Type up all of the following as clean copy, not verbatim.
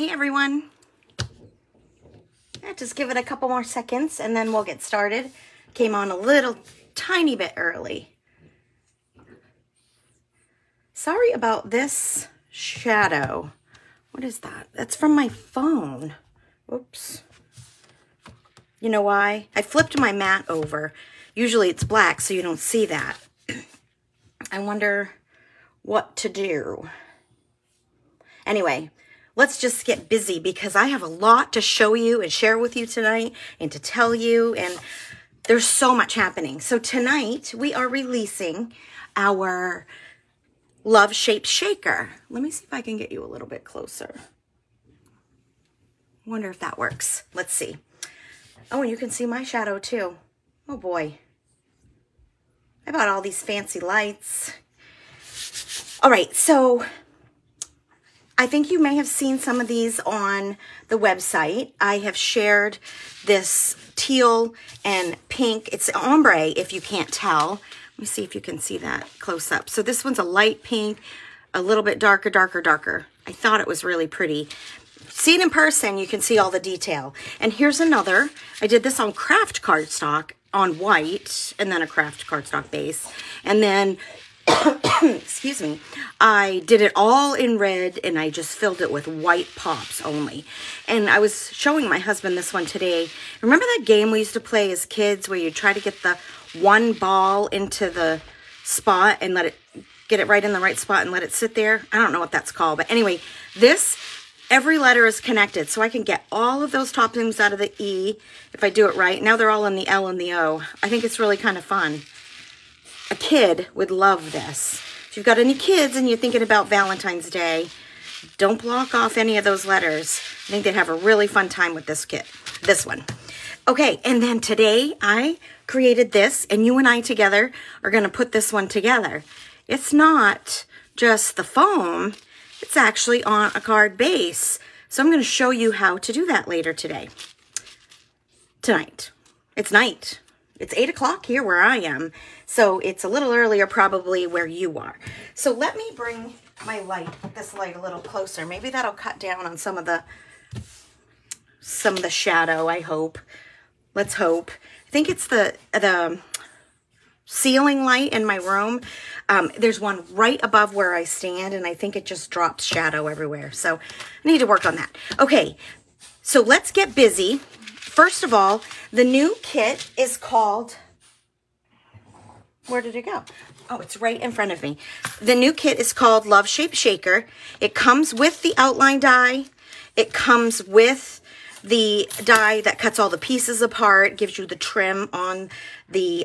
Hey everyone. I'll just give it a couple more seconds and then we'll get started. Came on a little tiny bit early. Sorry about this shadow. What is that? That's from my phone. Oops. You know why? I flipped my mat over. Usually it's black, so you don't see that. I wonder what to do. Anyway, let's just get busy because I have a lot to show you and share with you tonight and to tell you, and there's so much happening. So tonight we are releasing our Love Shaped Shaker. Let me see if I can get you a little bit closer. Wonder if that works. Let's see. Oh, and you can see my shadow too. Oh boy. I bought all these fancy lights. All right, so I think you may have seen some of these on the website. I have shared this teal and pink. It's ombre, if you can't tell. Let me see if you can see that close up. So this one's a light pink, a little bit darker, darker, darker. I thought it was really pretty. See it in person, you can see all the detail. And here's another. I did this on craft cardstock on white, and then a craft cardstock base. And then excuse me, I did it all in red and I just filled it with white pops only. And I was showing my husband this one today. Remember that game we used to play as kids where you try to get the one ball into the spot and let it get it right in the right spot and let it sit there? I don't know what that's called, but anyway, this, every letter is connected, so I can get all of those top things out of the E if I do it right. Now they're all in the L and the O. I think it's really kind of fun. A kid would love this. If you've got any kids and you're thinking about Valentine's Day, don't block off any of those letters. I think they'd have a really fun time with this kit, this one. Okay, and then today I created this, and you and I together are gonna put this one together. It's not just the foam, it's actually on a card base. So I'm gonna show you how to do that later today. Tonight, it's night. It's 8 o'clock here where I am, so it's a little earlier probably where you are. So let me bring my light, this light, a little closer. Maybe that'll cut down on some of the shadow, I hope. Let's hope. I think it's the ceiling light in my room. There's one right above where I stand, and I think it just drops shadow everywhere. So I need to work on that. Okay, so let's get busy. First of all, the new kit is called, where did it go? Oh, it's right in front of me. The new kit is called Love Shaped Shaker. It comes with the outline die. It comes with the die that cuts all the pieces apart, gives you the trim on the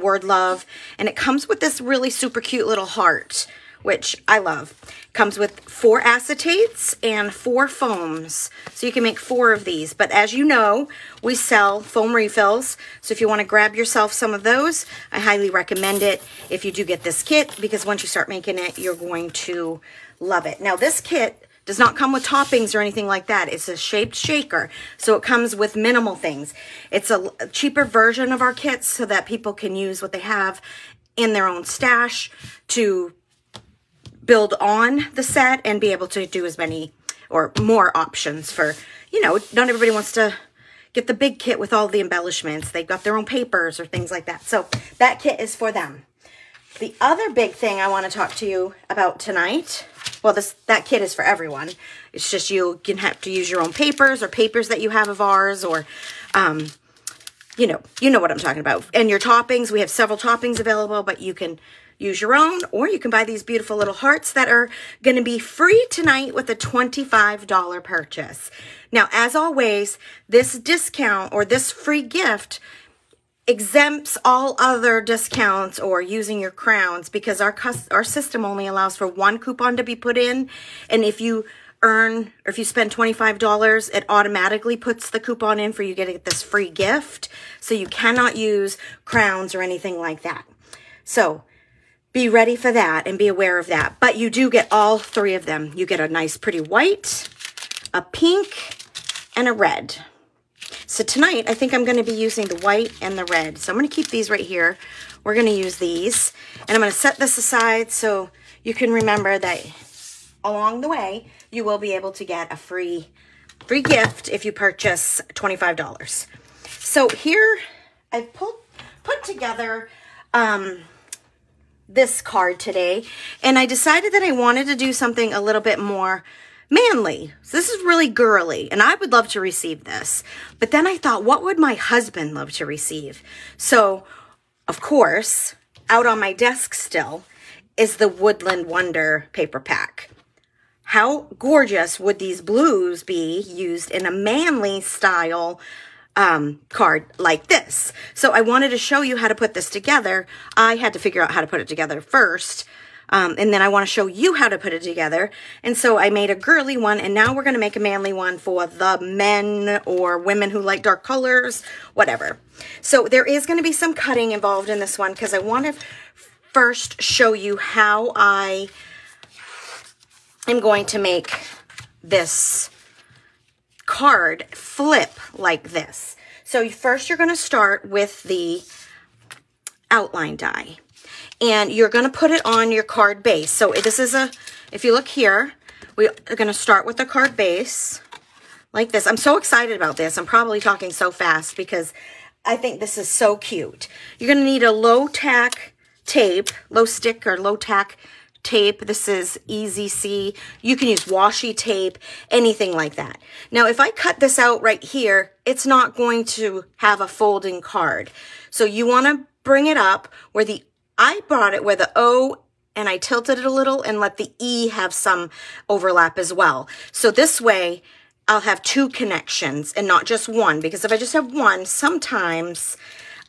word love. And it comes with this really super cute little heart, which I love. Comes with 4 acetates and 4 foams. So you can make 4 of these. But as you know, we sell foam refills. So if you want to grab yourself some of those, I highly recommend it if you do get this kit, because once you start making it, you're going to love it. Now this kit does not come with toppings or anything like that. It's a shaped shaker, so it comes with minimal things. It's a cheaper version of our kits so that people can use what they have in their own stash to build on the set and be able to do as many or more options for, you know, not everybody wants to get the big kit with all the embellishments. They've got their own papers or things like that. So that kit is for them. The other big thing I want to talk to you about tonight, well, that kit is for everyone. It's just you can have to use your own papers or papers that you have of ours, or, you know what I'm talking about. And your toppings, we have several toppings available, but you can use your own, or you can buy these beautiful little hearts that are going to be free tonight with a $25 purchase. Now, as always, this discount or this free gift exempts all other discounts or using your crowns, because our system only allows for one coupon to be put in, and if you earn or if you spend $25, it automatically puts the coupon in for you getting this free gift. So you cannot use crowns or anything like that. So be ready for that and be aware of that. But you do get all 3 of them. You get a nice pretty white, a pink, and a red. So tonight, I think I'm going to be using the white and the red. So I'm going to keep these right here. We're going to use these. And I'm going to set this aside so you can remember that along the way, you will be able to get a free gift if you purchase $25. So here I've put together this card today, and I decided that I wanted to do something a little bit more manly. So this is really girly, and I would love to receive this. But then I thought, what would my husband love to receive? So, of course, out on my desk still is the Woodland Wonder paper pack. How gorgeous would these blues be used in a manly style card like this? So I wanted to show you how to put this together. I had to figure out how to put it together first. And then I want to show you how to put it together. And so I made a girly one, and now we're going to make a manly one for the men or women who like dark colors, whatever. So there is going to be some cutting involved in this one, because I want to first show you how I am going to make this card flip like this. So first you're going to start with the outline die. And you're going to put it on your card base. So this is a, if you look here, we are going to start with the card base like this. I'm so excited about this. I'm probably talking so fast because I think this is so cute. You're going to need a low tack tape, low stick or low tack tape. This is Easy C. You can use washi tape, anything like that. Now, if I cut this out right here, it's not going to have a folding card. So you want to bring it up where the I brought it where the O, and I tilted it a little and let the E have some overlap as well. So this way, I'll have two connections and not just one, because if I just have one, sometimes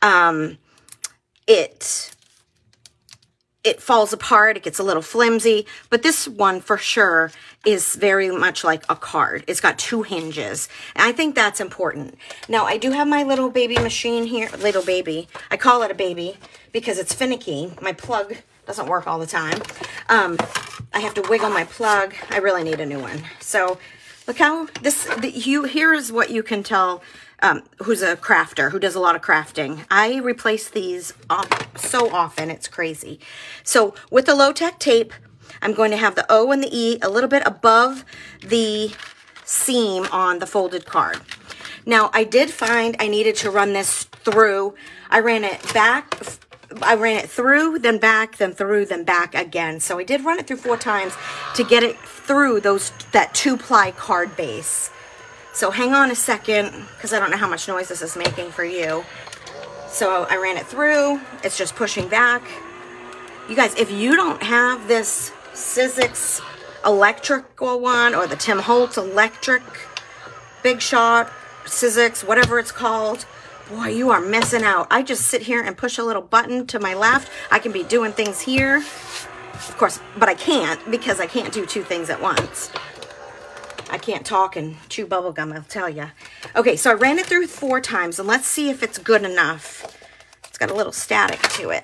it falls apart, it gets a little flimsy, but this one for sure is very much like a card. It's got two hinges, and I think that's important. Now, I do have my little baby machine here, little baby. I call it a baby because it's finicky. My plug doesn't work all the time. I have to wiggle my plug. I really need a new one. So look how this, here is what you can tell who's a crafter, who does a lot of crafting. I replace these so often, it's crazy. So with the low-tech tape, I'm going to have the O and the E a little bit above the seam on the folded card. Now, I did find I needed to run this through. I ran it back, I ran it through, then back, then through, then back again. So I did run it through 4 times to get it through that 2-ply card base. So hang on a second, because I don't know how much noise this is making for you. So I ran it through. It's just pushing back. You guys, if you don't have this Sizzix electrical one or the Tim Holtz electric Big Shot, Sizzix, whatever it's called, boy, you are missing out. I just sit here and push a little button to my left. I can be doing things here, of course, but I can't because I can't do 2 things at once. I can't talk and chew bubble gum, I'll tell you. Okay, so I ran it through 4 times, and let's see if it's good enough. It's got a little static to it.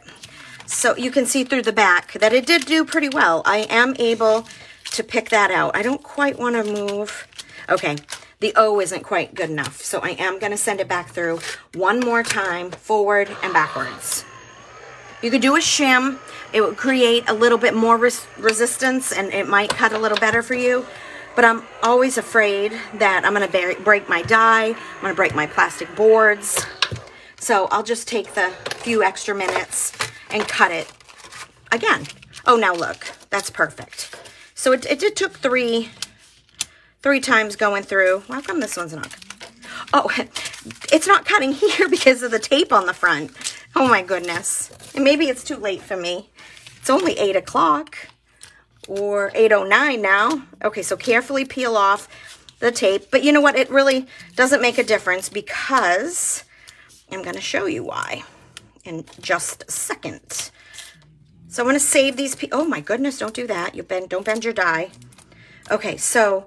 So you can see through the back that it did do pretty well. I am able to pick that out. I don't quite want to move. Okay, the O isn't quite good enough, so I am going to send it back through 1 more time, forward and backwards. You could do a shim. It would create a little bit more resistance, and it might cut a little better for you. But I'm always afraid that I'm going to break my die. I'm going to break my plastic boards. So I'll just take the few extra minutes and cut it again. Oh, now look, that's perfect. So it took three times going through. How come this one's not? Oh, it's not cutting here because of the tape on the front. Oh my goodness. And maybe it's too late for me. It's only 8 o'clock. Or 8:09 now. Okay, so carefully peel off the tape. But you know what? It really doesn't make a difference because I'm going to show you why in just a second. So I'm going to save these. Oh my goodness, don't do that. Don't bend your die. Okay, so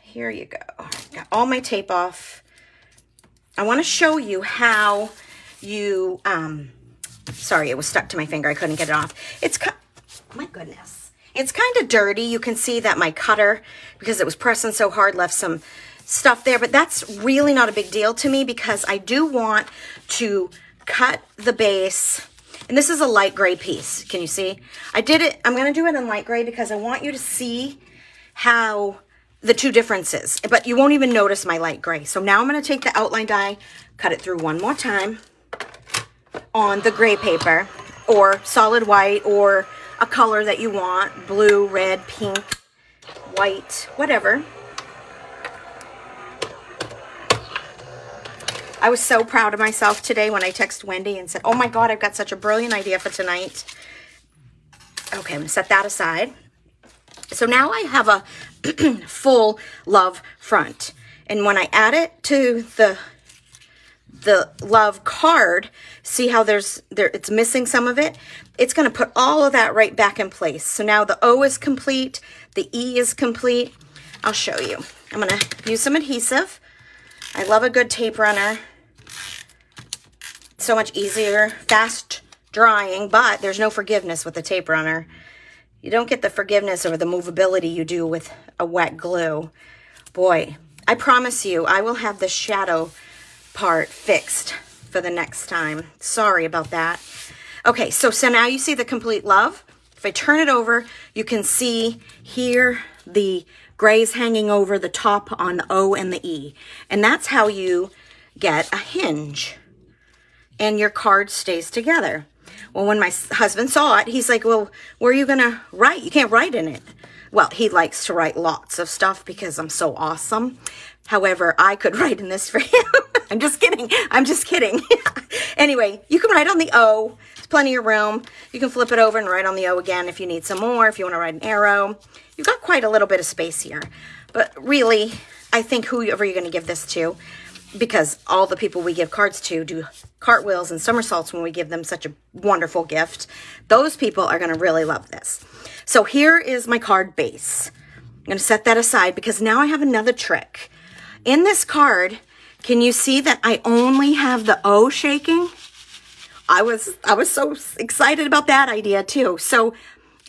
here you go. Got all my tape off. I want to show you how you, sorry, it was stuck to my finger. I couldn't get it off. It's cut. My goodness, it's kind of dirty. You can see that my cutter, because it was pressing so hard, left some stuff there, but that's really not a big deal to me because I do want to cut the base And this is a light gray piece. Can you see? I did it. I'm going to do it in light gray because I want you to see how the two differences, but you won't even notice my light gray. So now I'm going to take the outline die, cut it through one more time on the gray paper or solid white or a color that you want, blue, red, pink, white, whatever. I was so proud of myself today when I texted Wendy and said, oh my God, I've got such a brilliant idea for tonight. Okay, I'm gonna set that aside. So now I have a full love front. And when I add it to the love card, see how it's missing some of it? It's gonna put all of that right back in place. So now the O is complete, the E is complete. I'll show you. I'm gonna use some adhesive. I love a good tape runner. So much easier, fast drying, but there's no forgiveness with the tape runner. You don't get the forgiveness or the movability you do with a wet glue. Boy, I promise you, I will have the shadow part fixed for the next time. Sorry about that. Okay, so now you see the complete love. If I turn it over, you can see here the grays hanging over the top on the O and the E. And that's how you get a hinge and your card stays together. Well, when my husband saw it, he's like, well, where are you gonna write? You can't write in it. Well, he likes to write lots of stuff because I'm so awesome. However, I could write in this for him. I'm just kidding. I'm just kidding. Anyway, you can write on the O. There's plenty of room. You can flip it over and write on the O again if you need some more, if you want to write an arrow. You've got quite a little bit of space here. But really, I think whoever you're going to give this to, because all the people we give cards to do cartwheels and somersaults when we give them such a wonderful gift, those people are going to really love this. So here is my card base. I'm going to set that aside because now I have another trick. In this card, can you see that I only have the O shaking? I was so excited about that idea too. So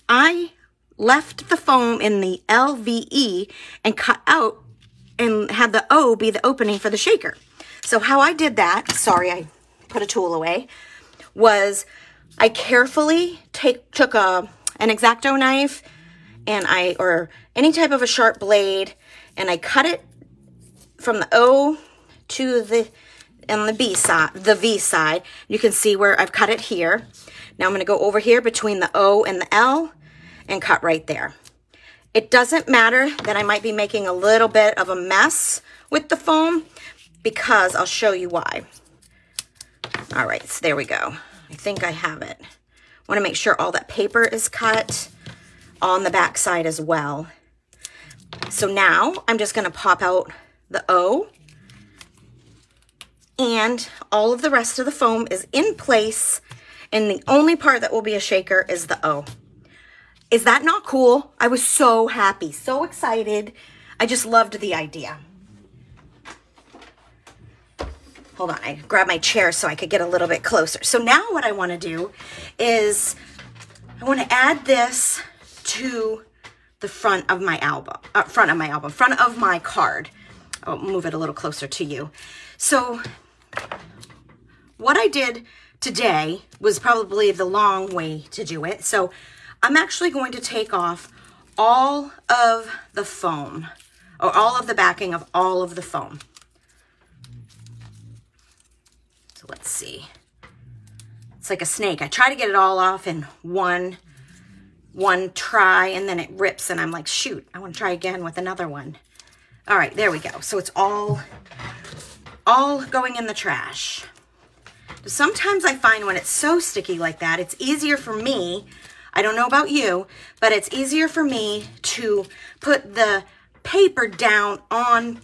I left the foam in the LVE and cut out and had the O be the opening for the shaker. So how I did that, sorry, I put a tool away, was I carefully took an X-Acto knife and or any type of a sharp blade, and I cut it from the O to the B side, the V side. You can see where I've cut it here. Now I'm going to go over here between the O and the L and cut right there. It doesn't matter that I might be making a little bit of a mess with the foam because I'll show you why. All right, so there we go. I think I have it. I want to make sure all that paper is cut on the back side as well. So now I'm just going to pop out the O, and all of the rest of the foam is in place, and the only part that will be a shaker is the O. Is that not cool? I was so happy, so excited. I just loved the idea. Hold on, I grabbed my chair so I could get a little bit closer. So now what I want to do is I want to add this to the front of my album, front of my card. I'll move it a little closer to you. So what I did today was probably the long way to do it. So I'm actually going to take off all of the foam, or all of the backing of all of the foam. So let's see. It's like a snake. I try to get it all off in one try, and then it rips, and I'm like, shoot, I want to try again with another one. All right, there we go. So it's all going in the trash. Sometimes I find when it's so sticky like that, it's easier for me, I don't know about you, but it's easier for me to put the paper down on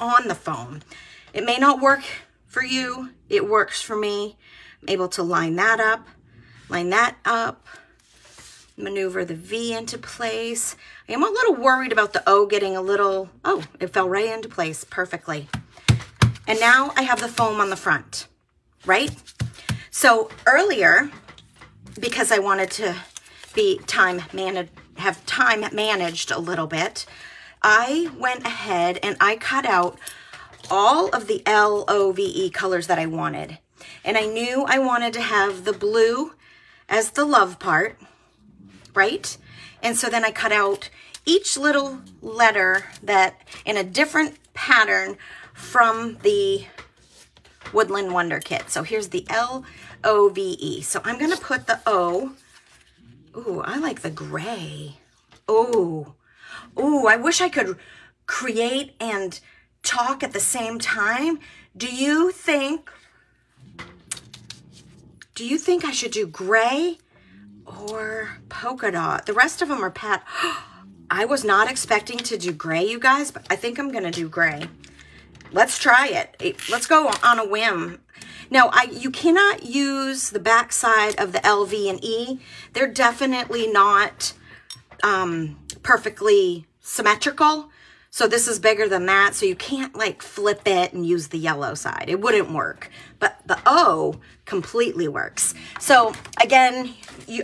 the foam. It may not work for you. It works for me. I'm able to line that up, maneuver the V into place. I am a little worried about the O getting a little, oh, it fell right into place perfectly. And now I have the foam on the front, right? So earlier, because I wanted to be have time managed a little bit, I went ahead and I cut out all of the LOVE colors that I wanted. And I knew I wanted to have the blue as the love part, right? And so then I cut out each little letter that in a different pattern from the Woodland Wonder kit. So here's the L-O-V-E. So I'm going to put the O. Ooh, I like the gray. Ooh. Ooh, I wish I could create and talk at the same time. Do you think I should do gray or polka dot? The rest of them are pat. I was not expecting to do gray, you guys, but I think I'm going to do gray. Let's try it. Let's go on a whim. Now, you cannot use the back side of the L, V, and E. They're definitely not perfectly symmetrical. So this is bigger than that. So you can't like flip it and use the yellow side. It wouldn't work. But the O completely works. So again,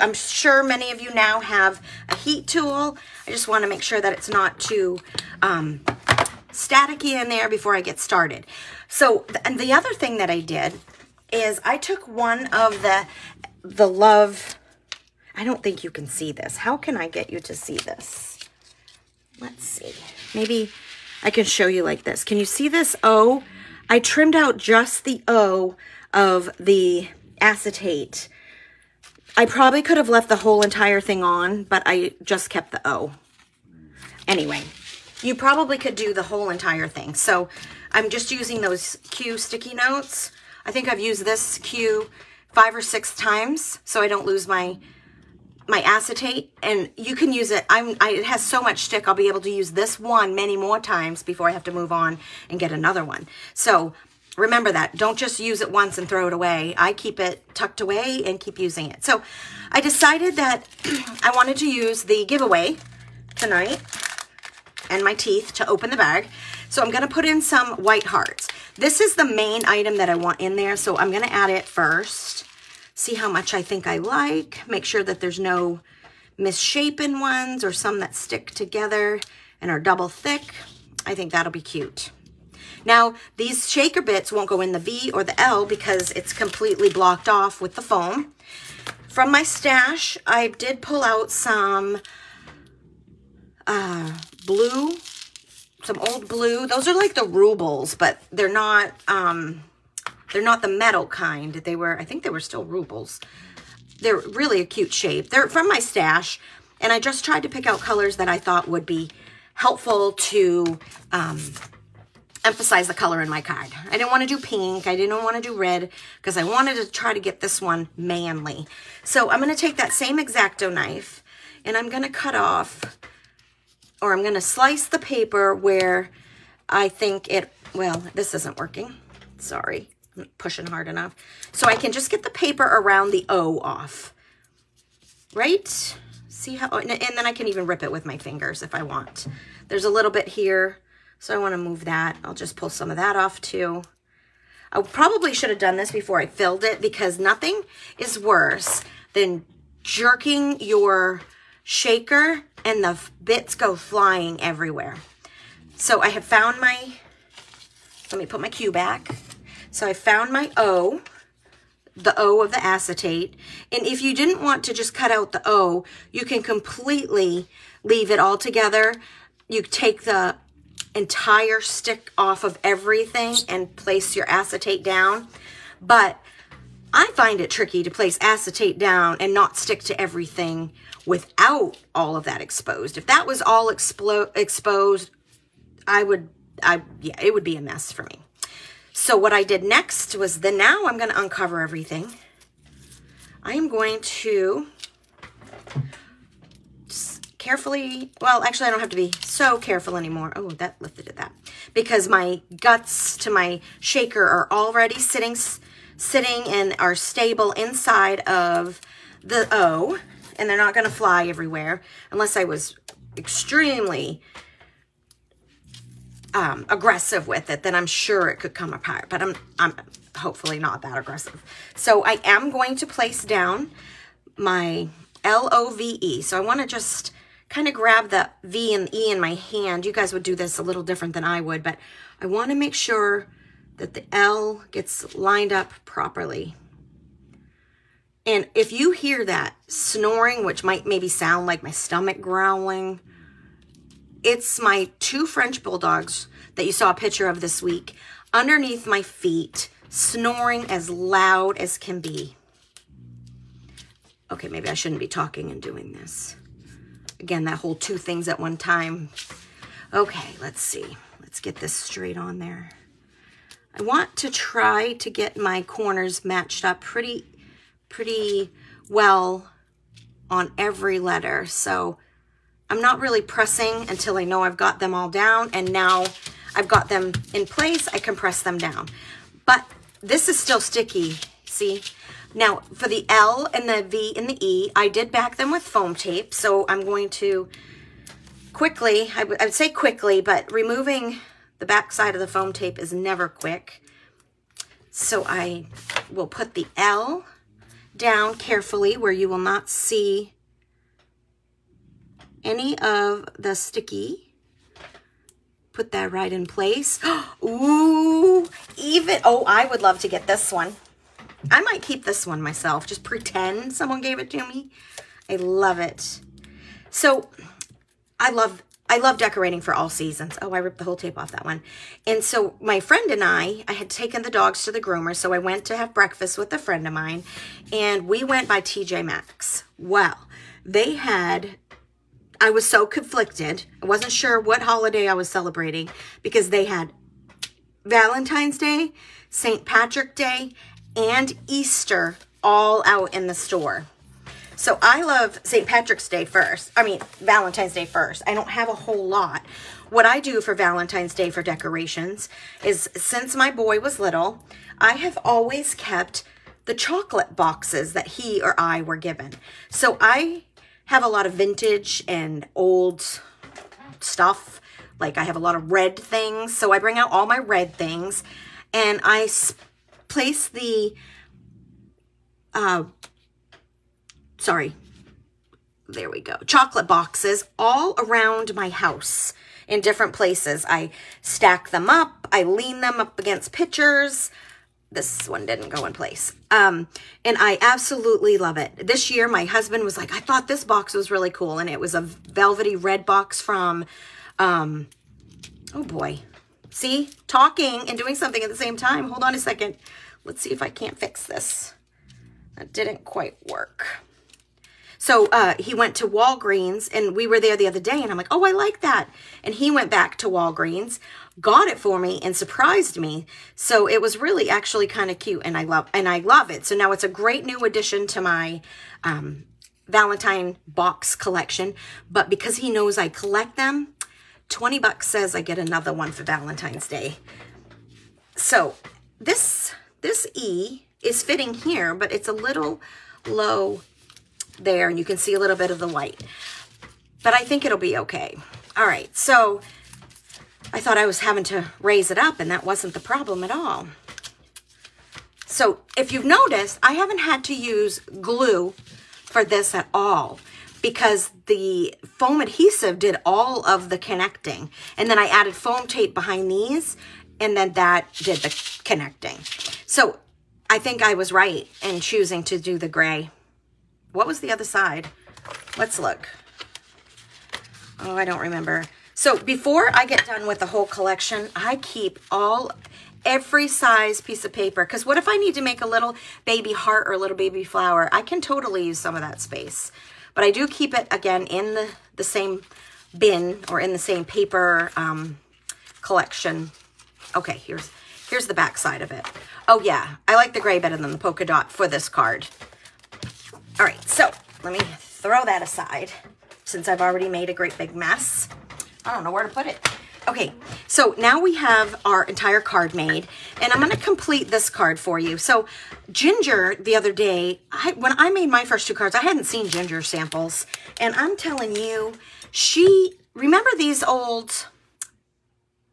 I'm sure many of you now have a heat tool. I just want to make sure that it's not too staticky in there before I get started. So, and the other thing that I did is I took one of the love, I don't think you can see this. How can I get you to see this? Let's see. Maybe I can show you like this. Can you see this O? I trimmed out just the O of the acetate. I probably could have left the whole entire thing on, but I just kept the O. Anyway, you probably could do the whole entire thing. So I'm just using those Q sticky notes. I think I've used this Q 5 or 6 times so I don't lose my acetate, and you can use it. It has so much stick, I'll be able to use this one many more times before I have to move on and get another one. So remember that. Don't just use it once and throw it away. I keep it tucked away and keep using it. So I decided that I wanted to use the giveaway tonight and my teeth to open the bag. So I'm going to put in some white hearts. This is the main item that I want in there, so I'm going to add it first. See how much I think I like. Make sure that there's no misshapen ones or some that stick together and are double thick. I think that'll be cute. Now, these shaker bits won't go in the V or the L because it's completely blocked off with the foam. From my stash, I did pull out some blue, some old blue. Those are like the rubles, but they're not... They're not the metal kind. They were, I think they were still rubles. They're really a cute shape. They're from my stash, and I just tried to pick out colors that I thought would be helpful to emphasize the color in my card. I didn't want to do pink. I didn't want to do red because I wanted to try to get this one manly. So I'm going to take that same X-Acto knife, and I'm going to cut off, or I'm going to slice the paper where I think it, well, this isn't working. Sorry. Pushing hard enough. So I can just get the paper around the O off, right? See how, and then I can even rip it with my fingers if I want. There's a little bit here, so I want to move that. I'll just pull some of that off too. I probably should have done this before I filled it because nothing is worse than jerking your shaker and the bits go flying everywhere. So I have found my, let me put my Q back. So I found my O, the O of the acetate. And if you didn't want to just cut out the O, you can completely leave it all together. You take the entire stick off of everything and place your acetate down. But I find it tricky to place acetate down and not stick to everything without all of that exposed. If that was all exposed, yeah, it would be a mess for me. So what I did next was then now I'm going to uncover everything. I am going to just carefully, well, actually I don't have to be so careful anymore. Oh, that lifted it that. Because my guts to my shaker are already sitting and are stable inside of the O, and they're not going to fly everywhere unless I was extremely aggressive with it, then I'm sure it could come apart, but I'm hopefully not that aggressive. So I am going to place down my L-O-V-E. So I want to just kind of grab the V and E in my hand. You guys would do this a little different than I would, but I want to make sure that the L gets lined up properly. And if you hear that snoring, which might maybe sound like my stomach growling, it's my two French bulldogs that you saw a picture of this week underneath my feet, snoring as loud as can be. Okay, maybe I shouldn't be talking and doing this. Again, that whole two things at one time. Okay, let's see. Let's get this straight on there. I want to try to get my corners matched up pretty well on every letter. So I'm not really pressing until I know I've got them all down, and now I've got them in place, I can press them down. But this is still sticky, see? Now for the L and the V and the E, I did back them with foam tape. So I'm going to quickly, I would say quickly, but removing the back side of the foam tape is never quick. So I will put the L down carefully where you will not see any of the sticky. Put that right in place. Ooh, even, oh, I would love to get this one. I might keep this one myself. Just pretend someone gave it to me. I love it. So I love decorating for all seasons. Oh, I ripped the whole tape off that one. And so my friend and I had taken the dogs to the groomer. So I went to have breakfast with a friend of mine, and we went by TJ Maxx. Well, they had, I was so conflicted. I wasn't sure what holiday I was celebrating because they had Valentine's Day, St. Patrick's Day, and Easter all out in the store. So I love St. Patrick's Day first. I mean, Valentine's Day first. I don't have a whole lot. What I do for Valentine's Day for decorations is, since my boy was little, I have always kept the chocolate boxes that he or I were given. So I have a lot of vintage and old stuff. Like I have a lot of red things. So I bring out all my red things and I place the, chocolate boxes all around my house in different places. I stack them up. I lean them up against pictures. This one didn't go in place. And I absolutely love it. This year, my husband was like, I thought this box was really cool. And it was a velvety red box from, oh boy. See, talking and doing something at the same time. Hold on a second. Let's see if I can't fix this. That didn't quite work. So he went to Walgreens, and we were there the other day, and I'm like, oh, I like that. And he went back to Walgreens, got it for me, and surprised me. So it was really actually kind of cute, and I love it. So now it's a great new addition to my Valentine box collection. But because he knows I collect them, $20 says I get another one for Valentine's Day. So this E is fitting here, but it's a little low there, and you can see a little bit of the light. But I think it'll be okay. All right, so I thought I was having to raise it up, and that wasn't the problem at all. So if you've noticed, I haven't had to use glue for this at all, because the foam adhesive did all of the connecting. And then I added foam tape behind these, and then that did the connecting. So I think I was right in choosing to do the gray. What was the other side? Let's look. Oh, I don't remember. So before I get done with the whole collection, I keep every size piece of paper, because what if I need to make a little baby heart or a little baby flower? I can totally use some of that space. But I do keep it, again, in the same bin or in the same paper collection. Okay, here's the back side of it. Oh, yeah. I like the gray better than the polka dot for this card. All right, so let me throw that aside since I've already made a great big mess. I don't know where to put it. Okay, so now we have our entire card made, and I'm going to complete this card for you. So Ginger, the other day, when I made my first two cards, I hadn't seen Ginger samples, and I'm telling you, remember these old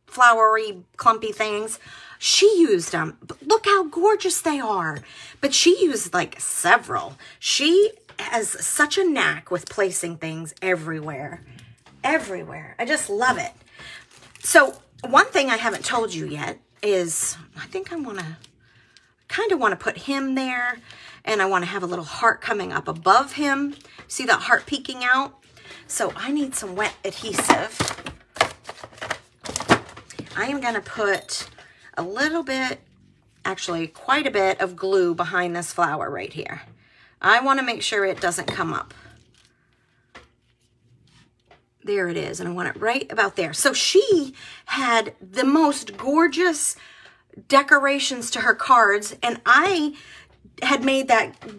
flowery, clumpy things? She used them. Look how gorgeous they are. But she used like several. She has such a knack with placing things everywhere. Everywhere. I just love it. So one thing I haven't told you yet is I kind of want to put him there. and I want to have a little heart coming up above him. See that heart peeking out? So I need some wet adhesive. I am going to put a little bit, actually quite a bit of glue behind this flower right here. I want to make sure it doesn't come up. There it is, and I want it right about there. So she had the most gorgeous decorations to her cards, and I had made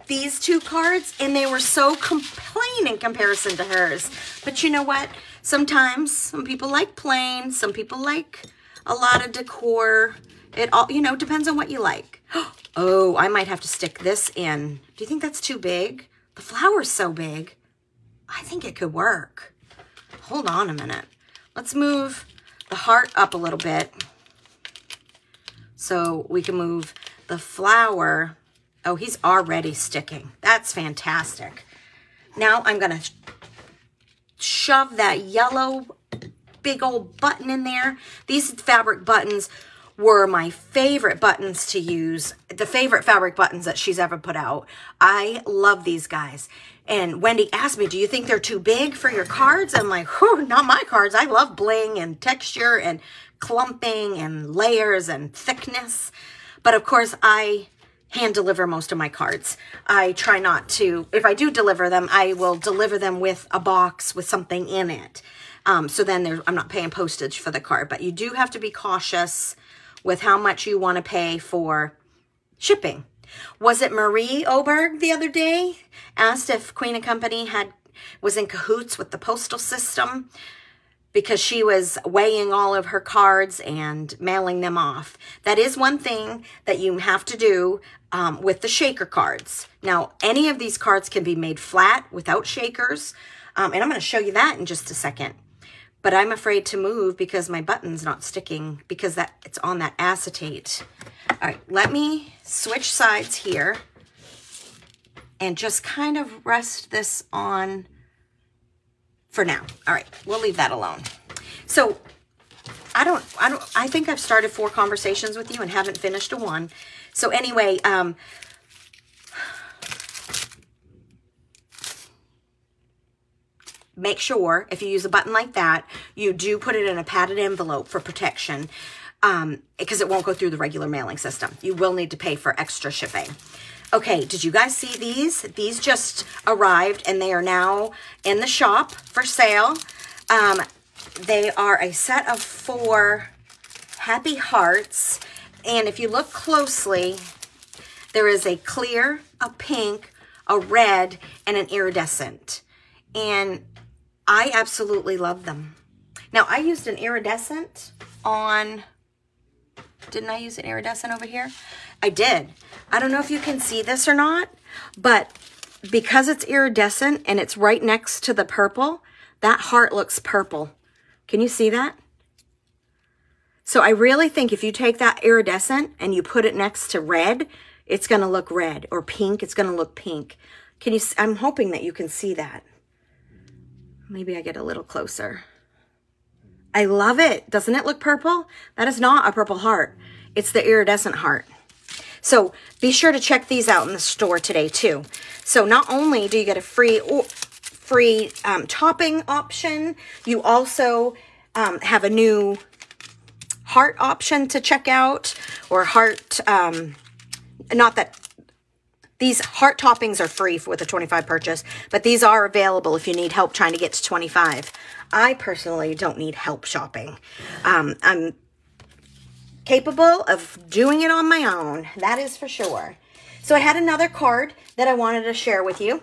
these two cards, and they were so plain in comparison to hers. But you know what? Sometimes some people like plain, some people like a lot of decor. It all, you know, depends on what you like. Oh, I might have to stick this in. Do you think that's too big? The flower's so big. I think it could work. Hold on a minute. Let's move the heart up a little bit so we can move the flower. Oh, he's already sticking. That's fantastic. Now I'm going to shove that yellow big old button in there. These fabric buttons were my favorite buttons to use, the favorite fabric buttons that she's ever put out. I love these guys. And Wendy asked me, do you think they're too big for your cards? I'm like, whew, not my cards. I love bling and texture and clumping and layers and thickness. But of course, I hand deliver most of my cards. I try not to, if I do deliver them, I will deliver them with a box with something in it. So then I'm not paying postage for the card, but you do have to be cautious with how much you want to pay for shipping. Was it Marie Oberg the other day asked if Queen and Company was in cahoots with the postal system because she was weighing all of her cards and mailing them off? That is one thing that you have to do with the shaker cards. Now, any of these cards can be made flat without shakers, and I'm going to show you that in just a second. But I'm afraid to move because my button's not sticking because it's on that acetate. All right, let me switch sides here and just kind of rest this on for now. All right, we'll leave that alone. So I think I've started 4 conversations with you and haven't finished a one. So anyway, make sure if you use a button like that, you do put it in a padded envelope for protection because it won't go through the regular mailing system. You will need to pay for extra shipping. Okay, did you guys see these? These just arrived and they are now in the shop for sale. They are a set of 4 happy hearts. And if you look closely, there is a clear, a pink, a red, and an iridescent. And I absolutely love them. Now, I used an iridescent on, didn't I use an iridescent over here? I did. I don't know if you can see this or not, but because it's iridescent and it's right next to the purple, that heart looks purple. Can you see that? So I really think if you take that iridescent and you put it next to red, it's going to look red, or pink, it's going to look pink. Can you? I'm hoping that you can see that. Maybe I get a little closer. I love it. Doesn't it look purple? That is not a purple heart. It's the iridescent heart. So be sure to check these out in the store today too. So not only do you get a free topping option, you also have a new heart option to check out, or heart, not that, these heart toppings are free with a $25 purchase, but these are available if you need help trying to get to $25. I personally don't need help shopping. I'm capable of doing it on my own. That is for sure. So I had another card that I wanted to share with you.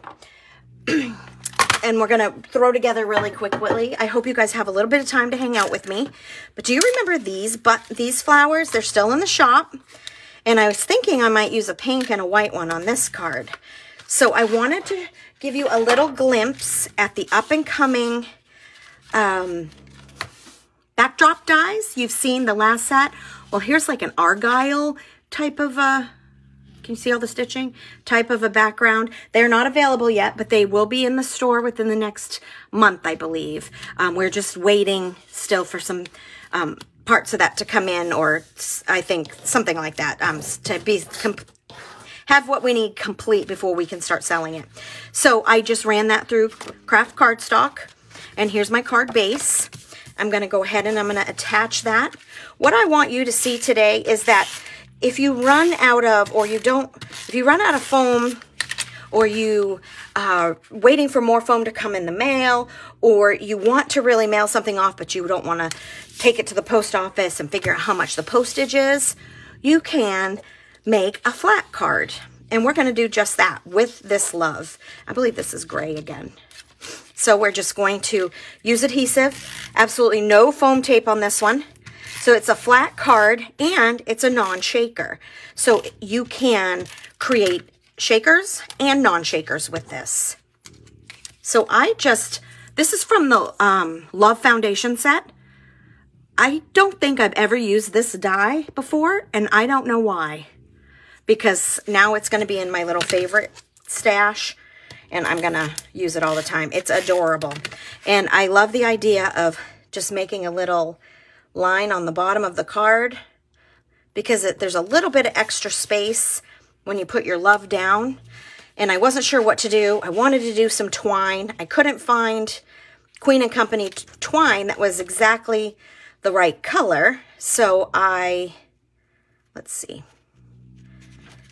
And we're going to throw together really quickly. I hope you guys have a little bit of time to hang out with me. But do you remember these flowers? They're still in the shop. And I was thinking I might use a pink and a white one on this card. So I wanted to give you a little glimpse at the up-and-coming backdrop dies. You've seen the last set. Well, here's like an argyle type of a, can you see all the stitching? Type of a background. They're not available yet, but they will be in the store within the next month, I believe. We're just waiting still for some parts of that to come in, or I think something like that, to be have what we need complete before we can start selling it. So I just ran that through craft cardstock, and here's my card base. I'm going to go ahead and I'm going to attach that. What I want you to see today is that if you run out of, or you don't, if you run out of foam, or you are waiting for more foam to come in the mail, or you want to really mail something off, but you don't want to take it to the post office and figure out how much the postage is, you can make a flat card. And we're going to do just that with this love. I believe this is gray again. So we're just going to use adhesive, absolutely no foam tape on this one. So it's a flat card and it's a non-shaker. So you can create shakers and non-shakers with this. So I just, this is from the Love Foundation set. I don't think I've ever used this die before, and I don't know why, because now it's going to be in my little favorite stash. And I'm going to use it all the time. It's adorable. And I love the idea of just making a little line on the bottom of the card, because there's a little bit of extra space when you put your love down. And I wasn't sure what to do. I wanted to do some twine. I couldn't find Queen & Company twine that was exactly the right color. So let's see.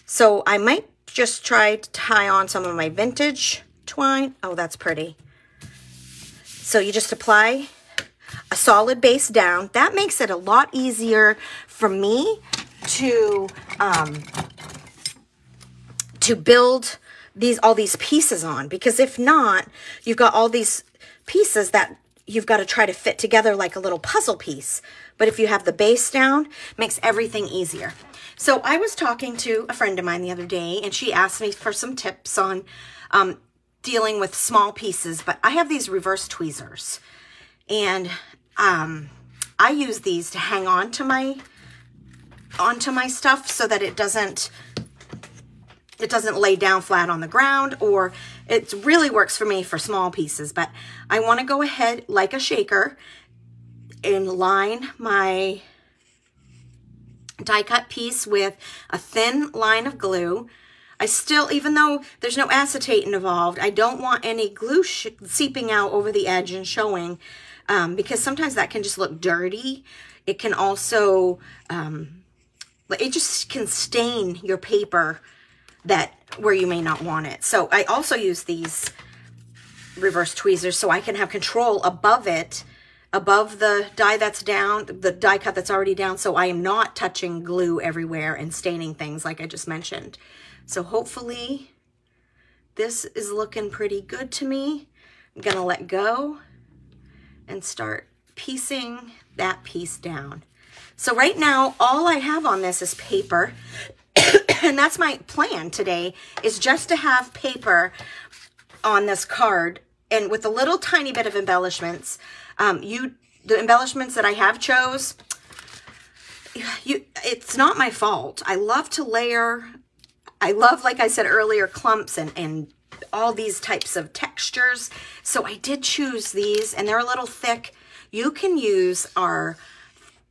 So I might just try to tie on some of my vintage twine. Oh, that's pretty. So you just apply a solid base down. That makes it a lot easier for me to build all these pieces on, because if not, you've got all these pieces that you've got to try to fit together like a little puzzle piece. But if you have the base down, it makes everything easier. So I was talking to a friend of mine the other day, and she asked me for some tips on dealing with small pieces. But I have these reverse tweezers, and I use these to hang on to my stuff so that it doesn't lay down flat on the ground, or it really works for me for small pieces. But I want to go ahead like a shaker and line my die cut piece with a thin line of glue. I still, even though there's no acetate involved, I don't want any glue seeping out over the edge and showing, because sometimes that can just look dirty. It can also, it just can stain your paper where you may not want it. So I also use these reverse tweezers so I can have control above it, above the die that's down, the die cut that's already down, so I am not touching glue everywhere and staining things like I just mentioned. So hopefully this is looking pretty good to me. I'm gonna let go and start piecing that piece down. So right now, all I have on this is paper, and that's my plan today, is just to have paper on this card, and with a little tiny bit of embellishments. The embellishments that I have chose, it's not my fault. I love to layer. I love, like I said earlier, clumps and all these types of textures. So I did choose these, and they're a little thick. You can use our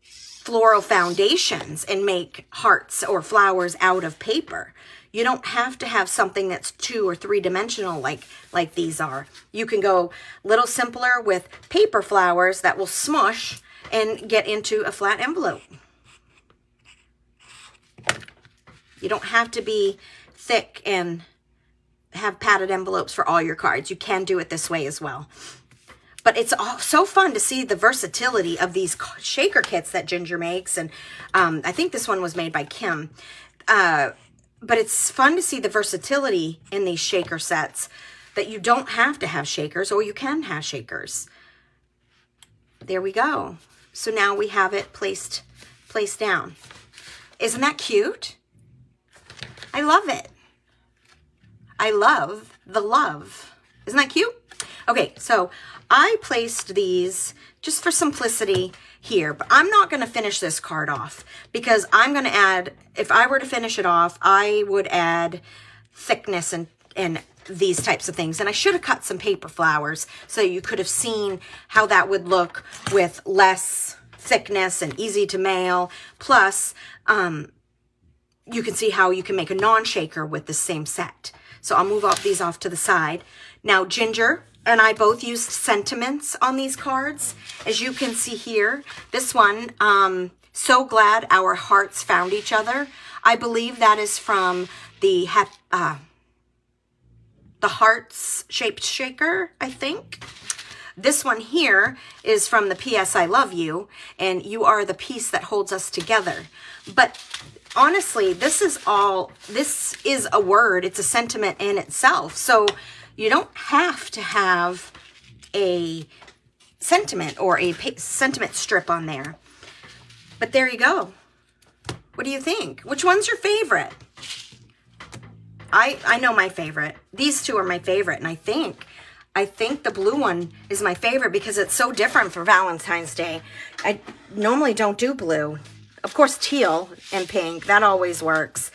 floral foundations and make hearts or flowers out of paper. You don't have to have something that's 2 or 3 dimensional like these are. You can go a little simpler with paper flowers that will smush and get into a flat envelope. You don't have to be thick and have padded envelopes for all your cards. You can do it this way as well. But it's so fun to see the versatility of these shaker kits that Ginger makes. And I think this one was made by Kim. But it's fun to see the versatility in these shaker sets, that you don't have to have shakers, or you can have shakers. There we go. So now we have it placed down. Isn't that cute? I love it. I love the love. Isn't that cute? Okay, so I placed these just for simplicity here, but I'm not going to finish this card off, because I'm going to add, if I were to finish it off, I would add thickness and these types of things. And I should have cut some paper flowers so you could have seen how that would look with less thickness and easy to mail. Plus, you can see how you can make a non-shaker with the same set. So I'll move off these off to the side. Now Ginger and I both used sentiments on these cards. As you can see here, this one, so glad our hearts found each other. I believe that is from the Hearts Shaped Shaker, I think. This one here is from the PS I Love You, and you are the piece that holds us together. But honestly, this is a word, it's a sentiment in itself. So you don't have to have a sentiment or a sentiment strip on there. But there you go. What do you think? Which one's your favorite? I know my favorite. These two are my favorite, and I think the blue one is my favorite because it's so different for Valentine's Day. I normally don't do blue. Of course, teal and pink, that always works.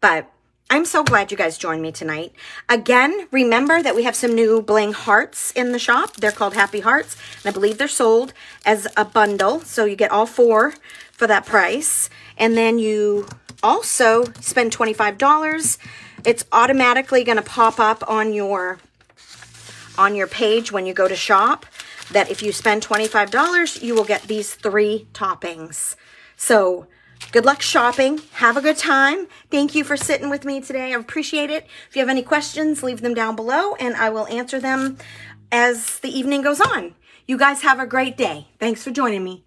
But I'm so glad you guys joined me tonight. Again, remember that we have some new bling hearts in the shop. They're called Happy Hearts, and I believe they're sold as a bundle. So you get all four for that price. And then you also spend $25. It's automatically going to pop up on your page when you go to shop that if you spend $25, you will get these three toppings. So good luck shopping. Have a good time. Thank you for sitting with me today. I appreciate it. If you have any questions, leave them down below and I will answer them as the evening goes on. You guys have a great day. Thanks for joining me.